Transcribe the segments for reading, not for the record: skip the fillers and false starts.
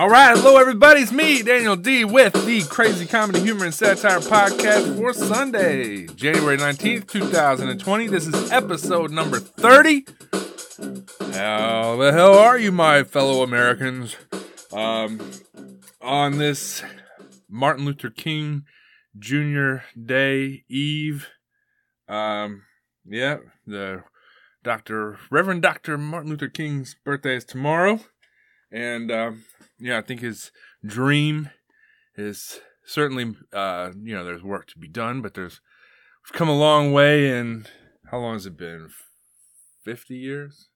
All right, hello everybody, it's me, Daniel D, with the Crazy Comedy, Humor, and Satire Podcast for Sunday, January 19th, 2020. This is episode number 30. How the hell are you, my fellow Americans? On this Martin Luther King Jr. Day Eve, the Reverend Dr. Martin Luther King's birthday is tomorrow. And, I think his dream is certainly, there's work to be done, but we've come a long way in, how long has it been? 50 years?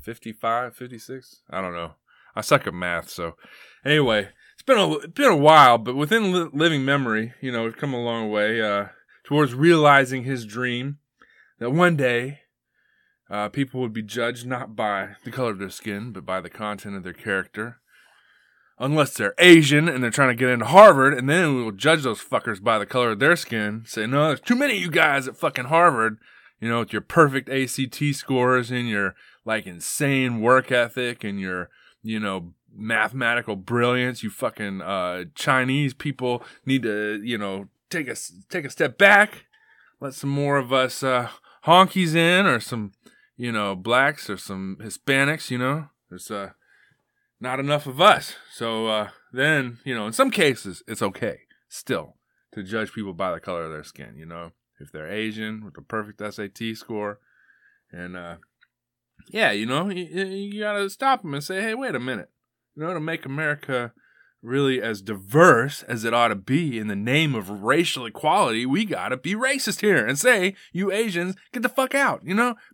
55, 56? I don't know. I suck at math, so anyway, it's been a while, but within living memory, we've come a long way, towards realizing his dream that one day, people would be judged not by the color of their skin, but by the content of their character. Unless they're Asian and they're trying to get into Harvard, and then we will judge those fuckers by the color of their skin. Say, no, there's too many of you guys at fucking Harvard, with your perfect ACT scores and your, insane work ethic and your, mathematical brilliance. You fucking Chinese people need to, take a step back. Let some more of us honkies in, or some... blacks or some Hispanics, there's not enough of us. So then, in some cases, it's okay still to judge people by the color of their skin, if they're Asian with a perfect SAT score. And you got to stop them and say, hey, wait a minute, to make America really as diverse as it ought to be in the name of racial equality, we gotta be racist here and say, you Asians, get the fuck out,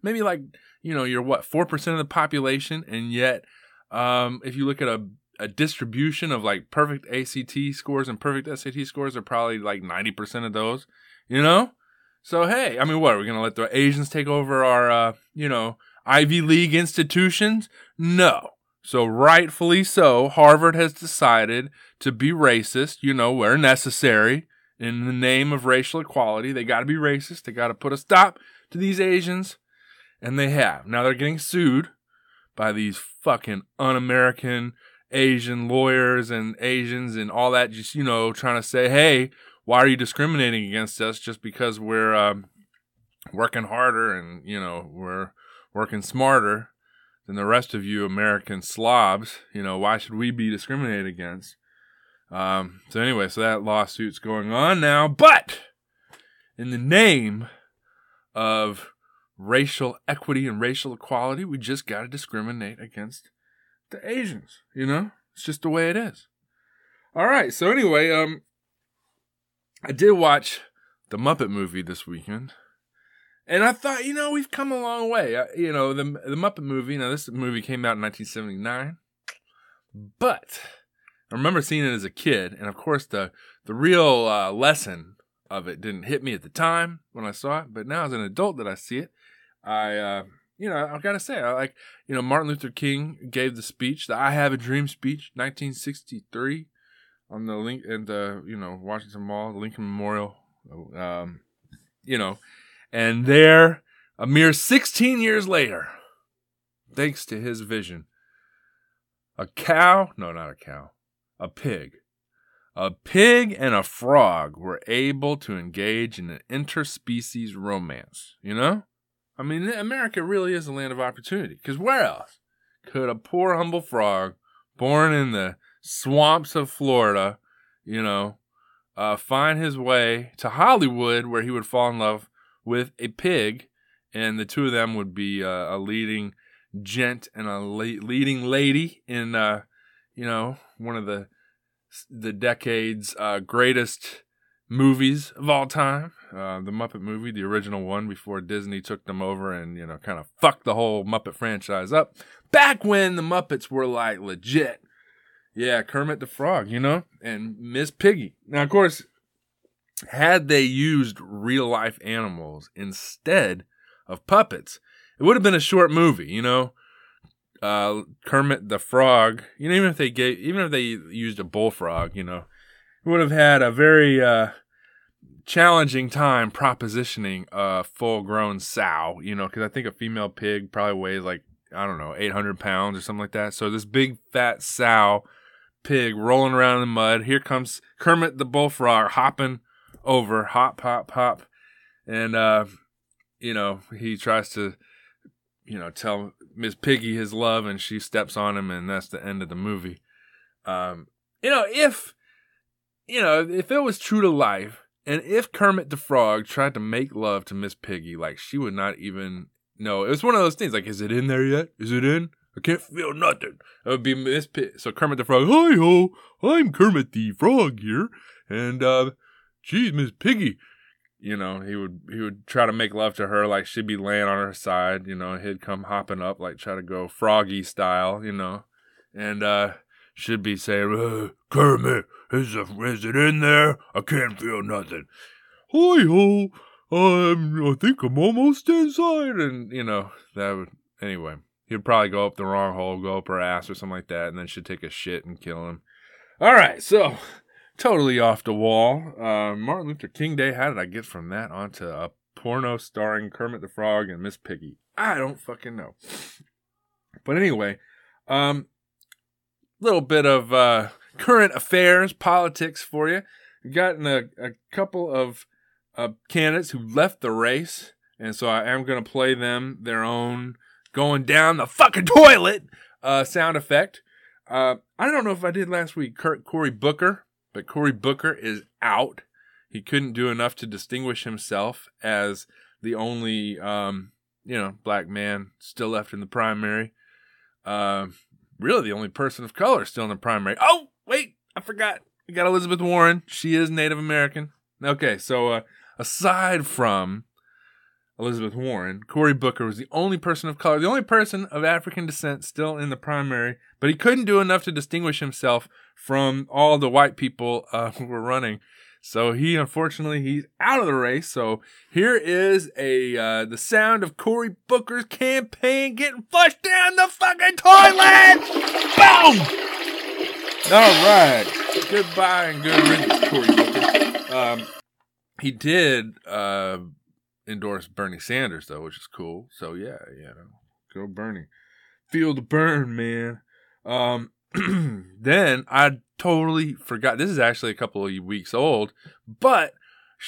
Maybe you're 4% of the population, and yet, if you look at a distribution of perfect ACT scores and perfect SAT scores are probably 90% of those, So, hey, what, are we gonna let the Asians take over our, Ivy League institutions? No. So rightfully so, Harvard has decided to be racist, where necessary, in the name of racial equality. They got to be racist. They got to put a stop to these Asians, and they have. Now they're getting sued by these fucking un-American Asian lawyers and Asians and all that, just, trying to say, hey, why are you discriminating against us just because we're working harder and, we're working smarter than the rest of you American slobs? Why should we be discriminated against? So that lawsuit's going on now, but in the name of racial equity and racial equality, we just got to discriminate against the Asians, It's just the way it is. All right, so anyway, I did watch the Muppet movie this weekend. And I thought, we've come a long way. The Muppet movie, this movie came out in 1979. But I remember seeing it as a kid. And, of course, the real lesson of it didn't hit me at the time when I saw it. But now as an adult that I see it, I've got to say, Martin Luther King gave the speech, the I Have a Dream speech, 1963, on the Washington Mall, the Lincoln Memorial, And there, a mere 16 years later, thanks to his vision, a pig and a frog were able to engage in an interspecies romance, America really is a land of opportunity, because where else could a poor humble frog born in the swamps of Florida, find his way to Hollywood, where he would fall in love with a pig, and the two of them would be a leading gent and a leading lady in, one of the decade's greatest movies of all time, the Muppet movie, the original one before Disney took them over and, kind of fucked the whole Muppet franchise up. Back when the Muppets were, legit. Yeah, Kermit the Frog, and Miss Piggy. Now, of course, had they used real-life animals instead of puppets, it would have been a short movie, Kermit the Frog. Even if they used a bullfrog, it would have had a very challenging time propositioning a full-grown sow, because I think a female pig probably weighs I don't know, 800 pounds or something like that. So this big fat sow pig rolling around in the mud. Here comes Kermit the Bullfrog hopping over, hop, hop, hop. And, you know, he tries to, you know, tell Miss Piggy his love, and she steps on him, and that's the end of the movie. You know, if it was true to life, and if Kermit the Frog tried to make love to Miss Piggy, like, she would not even know. It was one of those things, like, is it in there yet? Is it in? I can't feel nothing. It would be Miss Piggy. So Kermit the Frog, hi-ho, I'm Kermit the Frog here, and, geez, Miss Piggy. You know, he would try to make love to her, like, she'd be laying on her side, you know, he'd come hopping up, like, try to go froggy style, you know, and, she'd be saying, Kermit, is it in there? I can't feel nothing. Hi-ho, I think I'm almost inside. And, you know, anyway, he'd probably go up the wrong hole, go up her ass or something like that, and then she'd take a shit and kill him. All right, so, totally off the wall. Martin Luther King Day, how did I get from that onto a porno starring Kermit the Frog and Miss Piggy? I don't fucking know. But anyway, little bit of current affairs, politics for you. We've gotten a couple of candidates who left the race, and so I am going to play them their own going down the fucking toilet sound effect. I don't know if I did last week, Cory Booker, but Cory Booker is out. He couldn't do enough to distinguish himself as the only, black man still left in the primary. Really the only person of color still in the primary. Oh, wait, I forgot. We got Elizabeth Warren. She is Native American. Okay, so aside from Elizabeth Warren, Cory Booker was the only person of color, the only person of African descent still in the primary, but he couldn't do enough to distinguish himself from all the white people who were running. So he's out of the race. So here is the sound of Cory Booker's campaign getting flushed down the fucking toilet. Boom! All right. Goodbye and good riddance, Cory Booker. He did endorse Bernie Sanders, though, which is cool. So, yeah, go Bernie. Feel the burn, man. Then I totally forgot. This is actually a couple of weeks old, but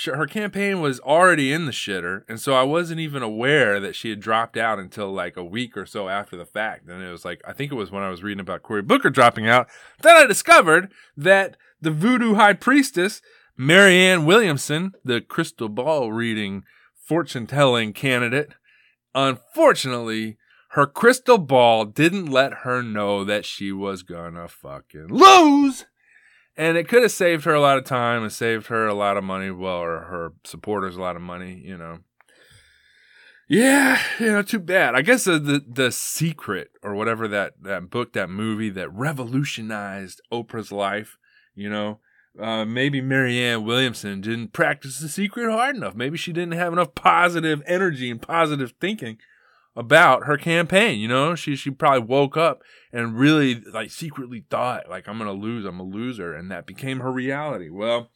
her campaign was already in the shitter, and so I wasn't even aware that she had dropped out until like a week or so after the fact. And it was like, I think it was when I was reading about Cory Booker dropping out, then I discovered that the voodoo high priestess, Marianne Williamson, the crystal ball reading, fortune-telling candidate, unfortunately, her crystal ball didn't let her know that she was gonna fucking lose. And it could have saved her a lot of time and saved her a lot of money. Well, or her supporters a lot of money, you know. Yeah, too bad. I guess the Secret or whatever, that book, that movie that revolutionized Oprah's life, you know. Maybe Marianne Williamson didn't practice The Secret hard enough. Maybe she didn't have enough positive energy and positive thinking about her campaign, you know? She probably woke up and really, like, secretly thought, like, I'm gonna lose, I'm a loser, and that became her reality. Well,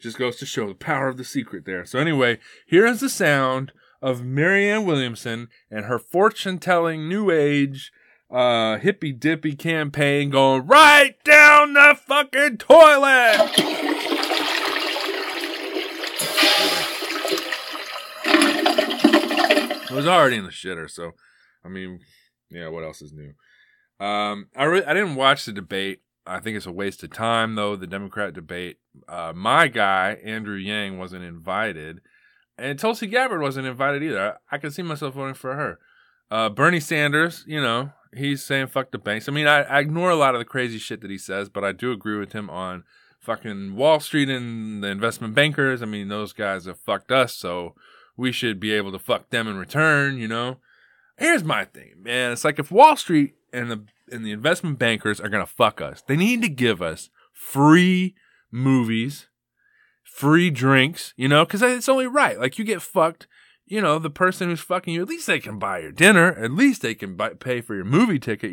just goes to show the power of The Secret there. So anyway, here is the sound of Marianne Williamson and her fortune-telling new age hippy-dippy campaign going right down the fucking toilet! It was already in the shitter, so, I mean, yeah, what else is new? I didn't watch the debate. I think it's a waste of time, though, the Democrat debate. My guy, Andrew Yang, wasn't invited, and Tulsi Gabbard wasn't invited either. I could see myself voting for her. Bernie Sanders, he's saying fuck the banks. I mean, I ignore a lot of the crazy shit that he says, but I do agree with him on fucking Wall Street and the investment bankers. I mean, those guys have fucked us, so we should be able to fuck them in return, Here's my thing, man. It's like if Wall Street and the investment bankers are going to fuck us, they need to give us free movies, free drinks, because it's only right. Like, you get fucked, the person who's fucking you, at least they can buy your dinner. At least they can pay for your movie ticket,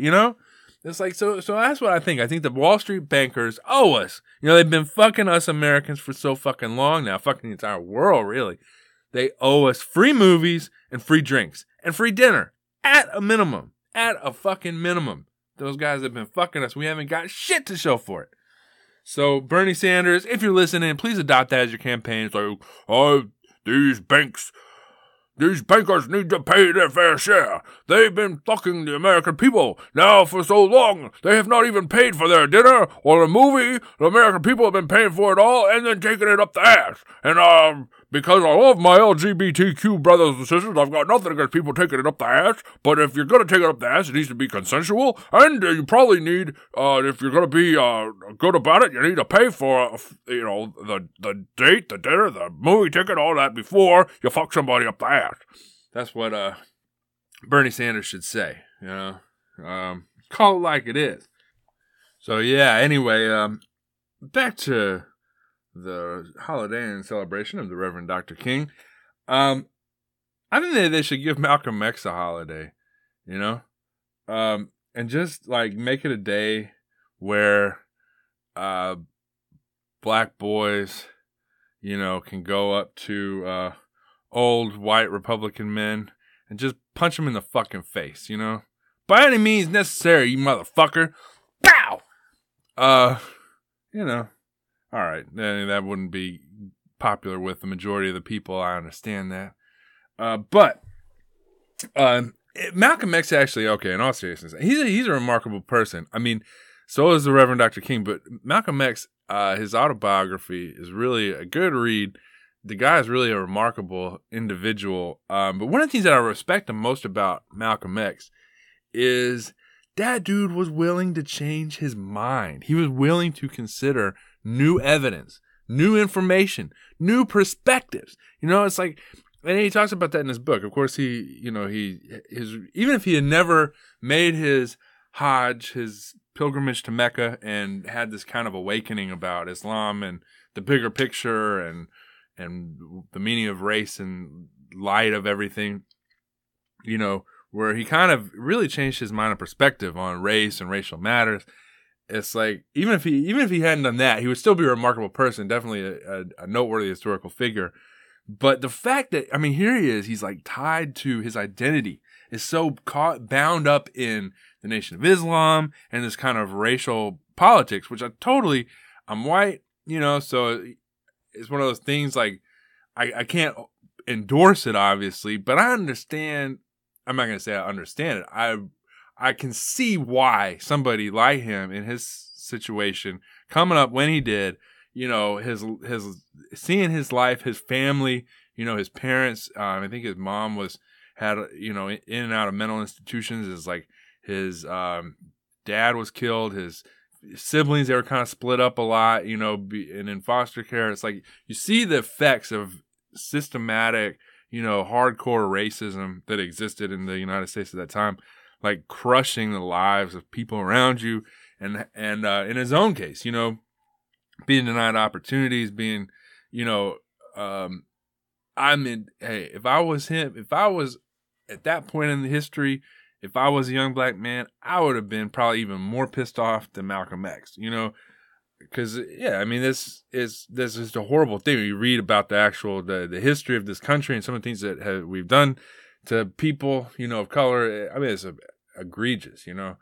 It's like, so that's what I think. I think the Wall Street bankers owe us. They've been fucking us Americans for so fucking long now, fucking the entire world, really. They owe us free movies and free drinks and free dinner at a minimum. at a fucking minimum. Those guys have been fucking us. We haven't got shit to show for it. So, Bernie Sanders, if you're listening, please adopt that as your campaign. It's like, oh, these bankers need to pay their fair share. They've been fucking the American people now for so long. They have not even paid for their dinner or a movie. The American people have been paying for it all and then taking it up the ass. And, because I love my LGBTQ brothers and sisters, I've got nothing against people taking it up the ass, but if you're going to take it up the ass, it needs to be consensual, and you probably need, if you're going to be good about it, you need to pay for, the date, the dinner, the movie ticket, all that before you fuck somebody up the ass. That's what Bernie Sanders should say, you know? Call it like it is. So, yeah, anyway, back to the holiday and celebration of the Reverend Dr. King. I think that they should give Malcolm X a holiday, you know? And just, like, make it a day where black boys, you know, can go up to old white Republican men and just punch them in the fucking face, you know? By any means necessary, you motherfucker. Pow! You know. All right, that wouldn't be popular with the majority of the people. I understand that. But Malcolm X actually, okay, in all seriousness, he's a remarkable person. I mean, so is the Reverend Dr. King, but Malcolm X, his autobiography is really a good read. The guy is really a remarkable individual. But one of the things that I respect the most about Malcolm X is that dude was willing to change his mind. He was willing to consider new evidence, new information, new perspectives. You know, it's like, and he talks about that in his book. Of course, even if he had never made his Hajj, his pilgrimage to Mecca, and had this kind of awakening about Islam and the bigger picture and the meaning of race and light of everything, you know, where he kind of really changed his mind and perspective on race and racial matters. It's like, even if he hadn't done that, he would still be a remarkable person, definitely a noteworthy historical figure. But the fact that, I mean, here he is, he's like tied to his identity, is so bound up in the Nation of Islam and this kind of racial politics, which I'm white, you know, so it's one of those things like, I can't endorse it, obviously, but I understand, I'm not going to say I understand it, I can see why somebody like him in his situation, coming up when he did, you know, his seeing his life, his family, you know, his parents. I think his mom had you know, in and out of mental institutions. Is like his dad was killed. His siblings, they were kind of split up a lot, you know, and in foster care. It's like you see the effects of systematic, you know, hardcore racism that existed in the United States at that time, like crushing the lives of people around you. And in his own case, you know, being denied opportunities, being, you know, hey, if I was him, if I was at that point in the history, if I was a young black man, I would have been probably even more pissed off than Malcolm X, you know, because, yeah, I mean, this is a horrible thing. You read about the actual, the history of this country and some of the things that we've done to people, you know, of color. I mean, it's egregious, you know.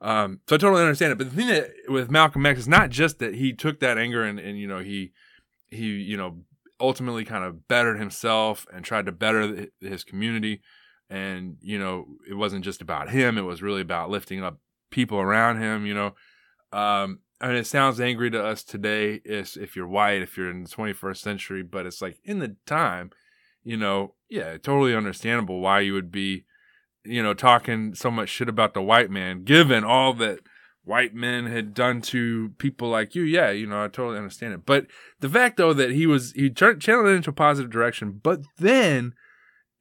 So I totally understand it. But the thing that with Malcolm X is not just that he took that anger and you know, he you know, ultimately kind of bettered himself and tried to better his community. And, you know, it wasn't just about him. It was really about lifting up people around him, you know. I mean, it sounds angry to us today if you're white, if you're in the 21st century. But it's like in the time, you know, yeah, totally understandable why you would be, you know, talking so much shit about the white man, given all that white men had done to people like you. Yeah, you know, I totally understand it. But the fact, though, that he channeled it into a positive direction, but then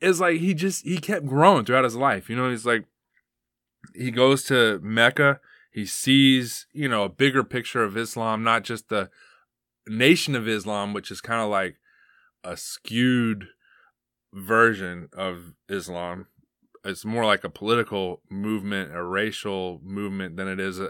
it's like he kept growing throughout his life. You know, he's like, he goes to Mecca, he sees, you know, a bigger picture of Islam, not just the Nation of Islam, which is kind of like a skewed version of Islam. It's more like a political movement, a racial movement, than it is a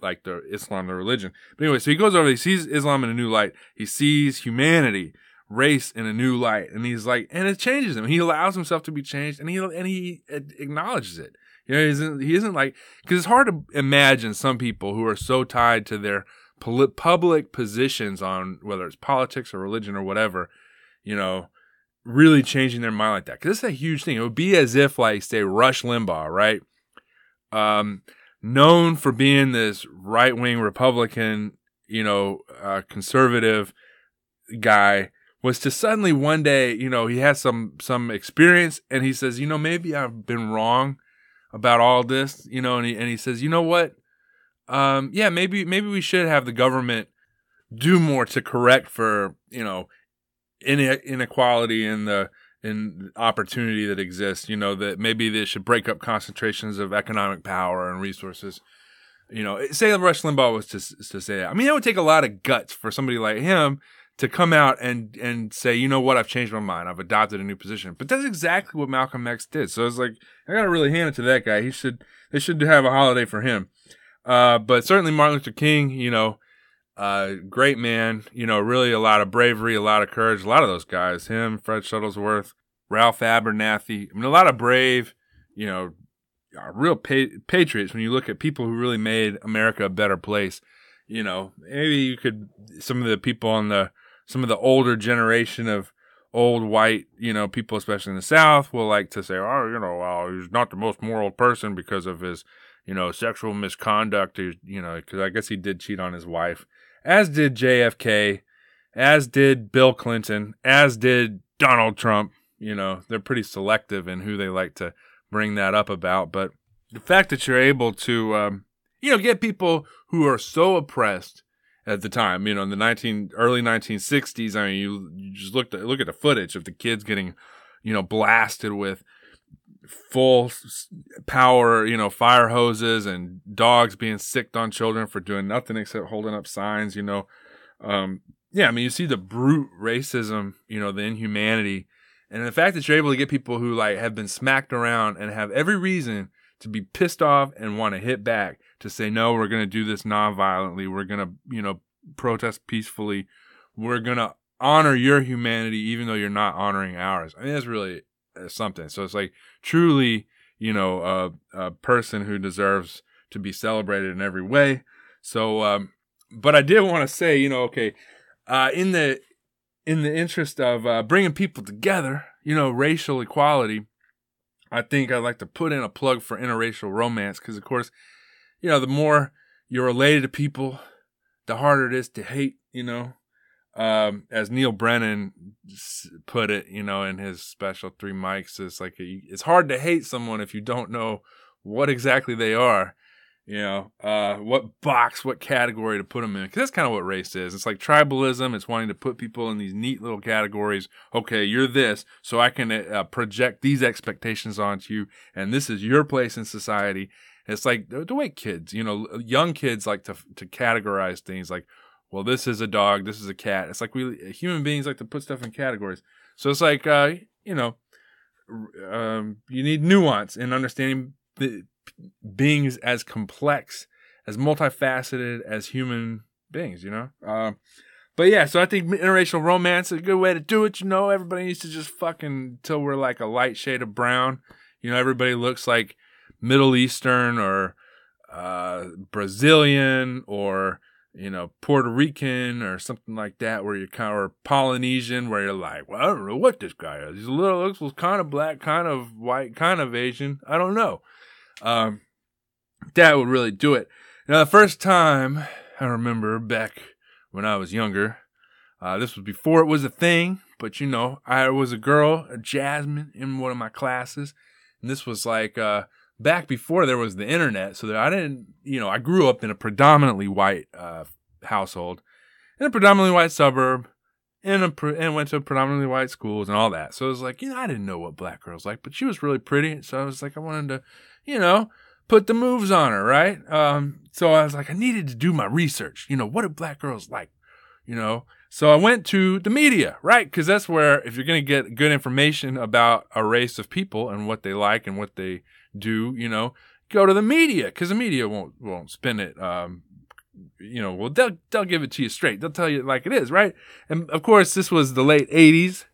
like the Islam, the religion. But anyway, so he goes over, he sees Islam in a new light. He sees humanity race in a new light. And he's like, and it changes him. He allows himself to be changed, and he acknowledges it. You know, he isn't like, because it's hard to imagine some people who are so tied to their public positions on whether it's politics or religion or whatever, you know, really changing their mind like that. Because it's a huge thing. It would be as if, like, say, Rush Limbaugh, right? Known for being this right-wing Republican, you know, conservative guy, was to suddenly one day, you know, he has some experience, and he says, you know, maybe I've been wrong about all this, you know, and he says, you know what? Yeah, maybe we should have the government do more to correct for, you know, inequality in opportunity that exists, you know, that maybe they should break up concentrations of economic power and resources. You know, say Rush Limbaugh was to say that. I mean, that would take a lot of guts for somebody like him to come out and say, you know what, I've changed my mind. I've adopted a new position. But that's exactly what Malcolm X did. So it's like, I got to really hand it to that guy. They should have a holiday for him. But certainly Martin Luther King, you know, great man, you know, really a lot of bravery, a lot of courage, a lot of those guys, him, Fred Shuttlesworth, Ralph Abernathy, I mean, a lot of brave, you know, real patriots when you look at people who really made America a better place. You know, maybe you could, some of the people on some of the older generation of old white, you know, people, especially in the South, will like to say, oh, you know, well, he's not the most moral person because of his, you know, sexual misconduct, you know, because I guess he did cheat on his wife. As did JFK, as did Bill Clinton, as did Donald Trump. You know, they're pretty selective in who they like to bring that up about. But the fact that you're able to, you know, get people who are so oppressed at the time, you know, in the early 1960s, I mean, you just look at the footage of the kids getting, you know, blasted with full power, you know, fire hoses, and dogs being sicked on children for doing nothing except holding up signs, you know. Yeah, I mean, you see the brute racism, you know, the inhumanity, and the fact that you're able to get people who, like, have been smacked around and have every reason to be pissed off and want to hit back, to say, no, we're going to do this nonviolently. We're going to, you know, protest peacefully. We're going to honor your humanity, even though you're not honoring ours. I mean, that's really something. So it's like truly, you know, a person who deserves to be celebrated in every way. So, but I did want to say, you know, okay, in the interest of bringing people together, you know, racial equality, I think I'd like to put in a plug for interracial romance, because, of course, you know, the more you're related to people, the harder it is to hate, you know. As Neil Brennan put it, you know, in his special Three Mics, it's like, it's hard to hate someone if you don't know what exactly they are, you know, what box, what category to put them in. Because that's kind of what race is. It's like tribalism. It's wanting to put people in these neat little categories. Okay, you're this, so I can project these expectations onto you, and this is your place in society. And it's like the way kids, you know, young kids like to categorize things like, well, this is a dog, this is a cat. It's like human beings like to put stuff in categories. So it's like, you know, you need nuance in understanding beings as complex, as multifaceted as human beings, you know? But yeah, so I think interracial romance is a good way to do it. You know, everybody needs to just fucking, till we're like a light shade of brown. You know, everybody looks like Middle Eastern or Brazilian or, you know, Puerto Rican or something like that, where you're kind of, or Polynesian, where you're like, well, I don't know what this guy is. He's a little, looks kind of black, kind of white, kind of Asian. I don't know. That would really do it. Now, the first time I remember back when I was younger, this was before it was a thing, but you know, I was a girl, a Jasmine, in one of my classes. And this was like, back before there was the internet, so that I didn't, you know, I grew up in a predominantly white household, in a predominantly white suburb, and went to predominantly white schools and all that. So it was like, you know, I didn't know what black girls like, but she was really pretty, so I was like, I wanted to, you know, put the moves on her, right? So I was like, I needed to do my research. You know, what do black girls like? You know, so I went to the media, right? Because that's where, if you're going to get good information about a race of people and what they like and what they do, you know, go to the media, because the media won't spin it you know, well, they'll give it to you straight. They'll tell you like it is, right? And of course, this was the late 80s.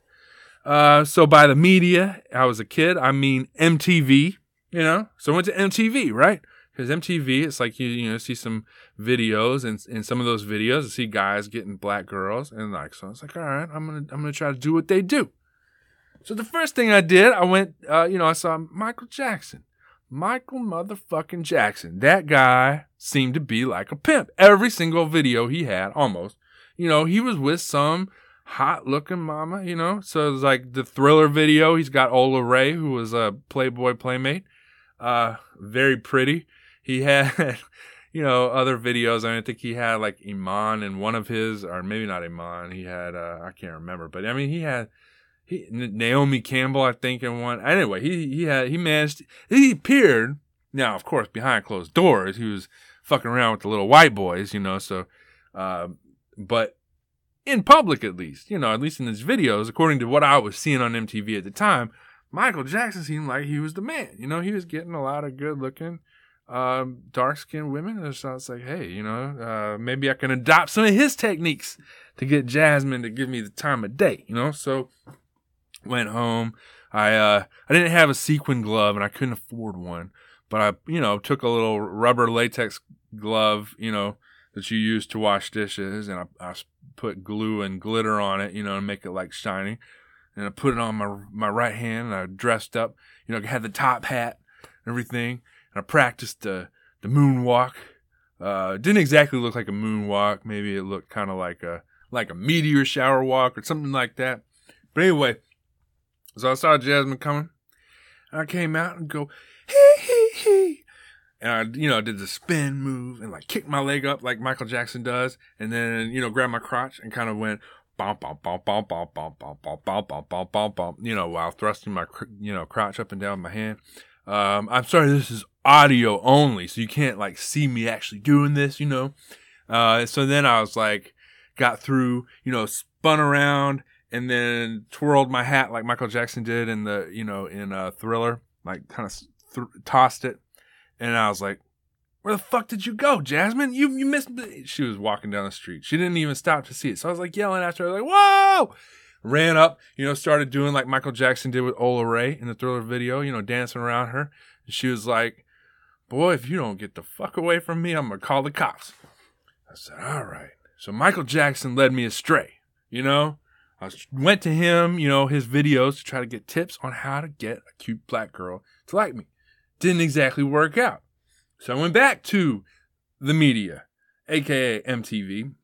So by the media, I was a kid. I mean MTV, you know? So I went to MTV, right? Because MTV, it's like you know, see some videos, and in some of those videos, you see guys getting black girls, and like, so it's like, all right, I'm gonna try to do what they do. So the first thing I did, I went, I saw Michael Jackson. Michael motherfucking Jackson. That guy seemed to be like a pimp. Every single video he had, almost, you know, he was with some hot looking mama, you know. So it was like the Thriller video. He's got Ola Ray, who was a Playboy playmate. Very pretty. He had, you know, other videos. I mean, I think he had like Iman in one of his, or maybe not Iman. He had, I can't remember, but I mean, he had Naomi Campbell, I think, in one. Anyway, he appeared. Now, of course, behind closed doors, he was fucking around with the little white boys, you know. So, but in public, at least, you know, at least in his videos, according to what I was seeing on MTV at the time, Michael Jackson seemed like he was the man. You know, he was getting a lot of good-looking, dark-skinned women. So I was like, hey, you know, maybe I can adopt some of his techniques to get Jasmine to give me the time of day, you know. So went home. I didn't have a sequin glove and I couldn't afford one, but I, you know, took a little rubber latex glove, you know, that you use to wash dishes, and I put glue and glitter on it, you know, to make it like shiny. And I put it on my right hand, and I dressed up, you know, had the top hat and everything, and I practiced the moonwalk. Didn't exactly look like a moonwalk. Maybe it looked kind of like a meteor shower walk or something like that. But anyway, so I saw Jasmine coming, and I came out and go, hee, hee, hee. And I, you know, did the spin move and like kicked my leg up like Michael Jackson does. And then, you know, grabbed my crotch and kind of went, bump, bump, bump, bump, bump, bump, bump, bump, bump, bump, bump, bump, bump, you know, while thrusting my, you know, crotch up and down with my hand. I'm sorry, this is audio only, so you can't like see me actually doing this, you know. So then I was like, got through, you know, spun around, and then twirled my hat like Michael Jackson did in the, you know, in Thriller, like kind of tossed it. And I was like, where the fuck did you go, Jasmine? You missed me. She was walking down the street. She didn't even stop to see it. So I was like yelling after her, like, whoa! Ran up, you know, started doing like Michael Jackson did with Ola Ray in the Thriller video, you know, dancing around her. And she was like, boy, if you don't get the fuck away from me, I'm going to call the cops. I said, all right. So Michael Jackson led me astray, you know? I went to him, you know, his videos to try to get tips on how to get a cute black girl to like me. Didn't exactly work out. So I went back to the media, a.k.a. MTV,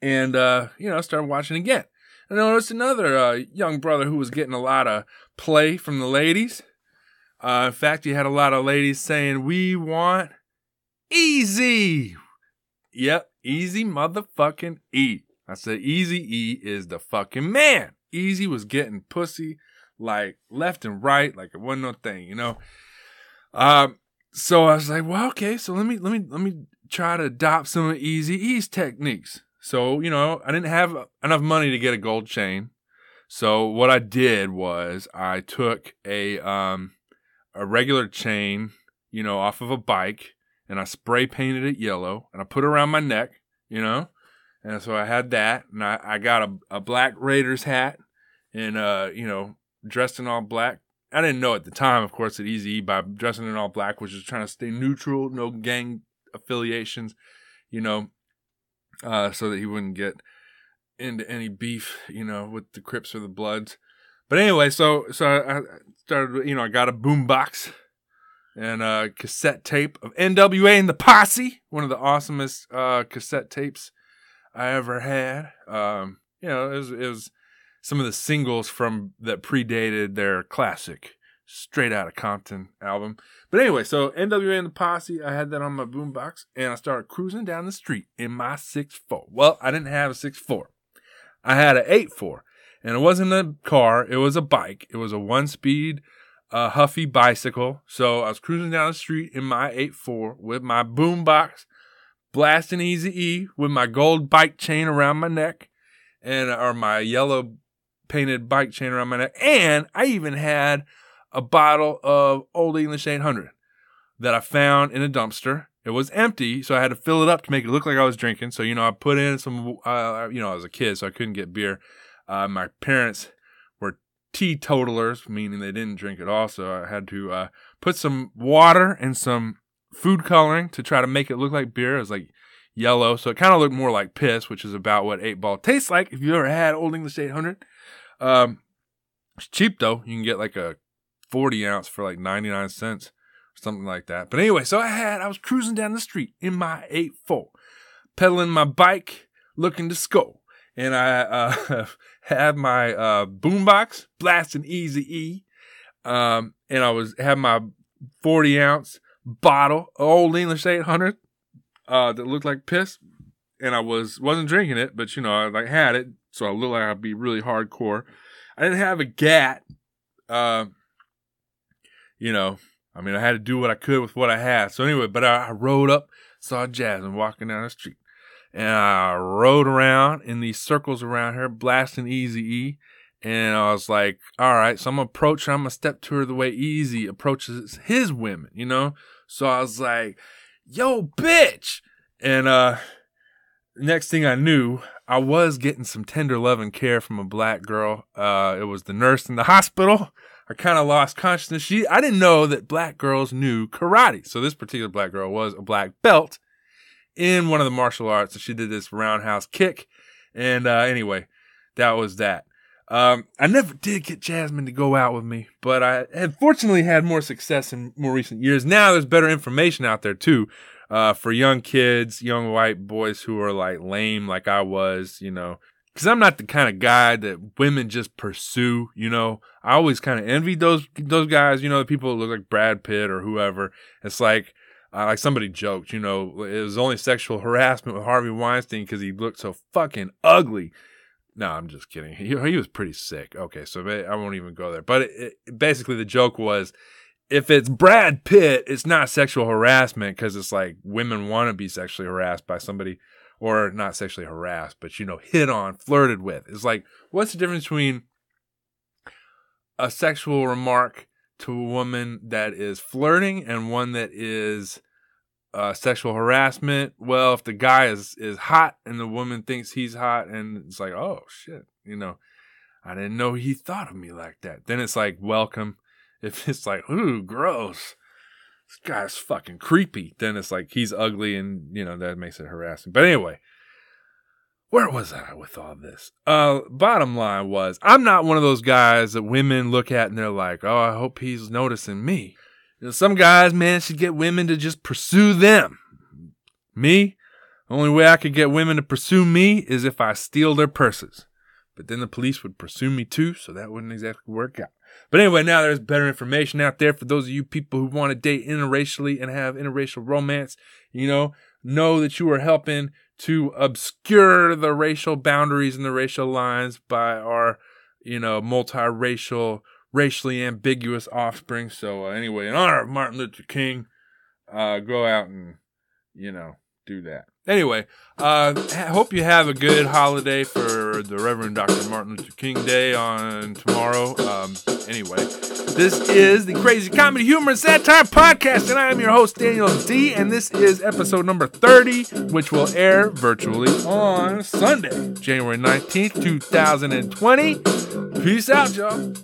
and, you know, started watching again. I noticed another young brother who was getting a lot of play from the ladies. In fact, you had a lot of ladies saying, we want Eazy. Yep, Eazy motherfucking E. I said, Eazy-E is the fucking man. Eazy was getting pussy, like, left and right, like it wasn't no thing, you know? So I was like, well, okay, so let me try to adopt some of Eazy-E's techniques. So, you know, I didn't have enough money to get a gold chain. So what I did was I took a regular chain, you know, off of a bike, and I spray painted it yellow, and I put it around my neck, you know? And so I had that, and I got a black Raiders hat, and, you know, dressed in all black. I didn't know at the time, of course, that Eazy-E, by dressing in all black, was just trying to stay neutral, no gang affiliations, you know, so that he wouldn't get into any beef, you know, with the Crips or the Bloods. But anyway, so I started, you know, I got a boombox and a cassette tape of N.W.A. and the Posse, one of the awesomest cassette tapes I ever had. You know, it was some of the singles from that predated their classic Straight Outta Compton album. But anyway, so N.W.A. and the Posse, I had that on my boombox, and I started cruising down the street in my 6'4". Well, I didn't have a 6'4". I had an 8'4", and it wasn't a car. It was a bike. It was a one-speed Huffy bicycle. So I was cruising down the street in my 8'4" with my boombox, blasting Eazy-E with my gold bike chain around my neck, and or my yellow painted bike chain around my neck. And I even had a bottle of Old English 800 that I found in a dumpster It was empty, so I had to fill it up to make it look like I was drinking. So, you know, I put in some, I was a kid, so I couldn't get beer. My parents were teetotalers, meaning they didn't drink at all. So I had to put some water and some food coloring to try to make it look like beer. It was like yellow, so it kind of looked more like piss, which is about what 8-Ball tastes like if you ever had Old English 800. It's cheap, though. You can get like a 40 ounce for like 99 cents. Something like that. But anyway, so I was cruising down the street in my 8-4, pedaling my bike, looking to score. And I had my boombox blasting Eazy-E. And I had my 40-ounce bottle, Old English 800, that looked like piss. And I wasn't drinking it, but, you know, I like had it, so I looked like I'd be really hardcore. I didn't have a gat, I mean, I had to do what I could with what I had. So anyway, but I rode up, saw Jasmine walking down the street. And I rode around in these circles around her, blasting Eazy-E. And I was like, all right, so I'm going to approach her. I'm going to step to her the way Eazy approaches his women, you know? So I was like, yo, bitch. And next thing I knew, I was getting some tender love and care from a black girl. It was the nurse in the hospital. I kind of lost consciousness. I didn't know that black girls knew karate. So this particular black girl was a black belt in one of the martial arts. And she did this roundhouse kick. And anyway, that was that. I never did get Jasmine to go out with me, but I had fortunately had more success in more recent years. Now there's better information out there too, for young kids, young white boys who are like lame like I was, you know. Because I'm not the kind of guy that women just pursue, you know. I always kind of envied those guys, you know, the people that look like Brad Pitt or whoever. It's like somebody joked, you know, it was only sexual harassment with Harvey Weinstein because he looked so fucking ugly. No, I'm just kidding. He was pretty sick. Okay, so I won't even go there. But basically the joke was, if it's Brad Pitt, it's not sexual harassment because it's like women want to be sexually harassed by somebody. Or not sexually harassed, but, you know, hit on, flirted with. It's like, what's the difference between a sexual remark to a woman that is flirting and one that is sexual harassment? Well, if the guy is hot and the woman thinks he's hot and it's like, oh, shit, you know, I didn't know he thought of me like that. Then it's like, welcome. If it's like, ooh, gross. This guy's fucking creepy. Then it's like he's ugly and, you know, that makes it harassing. But anyway, where was I with all this? Bottom line was, I'm not one of those guys that women look at and they're like, oh, I hope he's noticing me. You know, some guys, man, should get women to just pursue them. Me, the only way I could get women to pursue me is if I steal their purses. But then the police would pursue me too, so that wouldn't exactly work out. But anyway, now there's better information out there for those of you people who want to date interracially and have interracial romance. You know that you are helping to obscure the racial boundaries and the racial lines by our, you know, multiracial, racially ambiguous offspring. So anyway, in honor of Martin Luther King, go out and, you know, do that. Anyway, I hope you have a good holiday for the Reverend Dr. Martin Luther King Day on tomorrow. Anyway, this is the Crazy Comedy, Humor, and Satire Podcast, and I am your host, Daniel D, and this is episode number 30, which will air virtually on Sunday, January 19th, 2020. Peace out, y'all.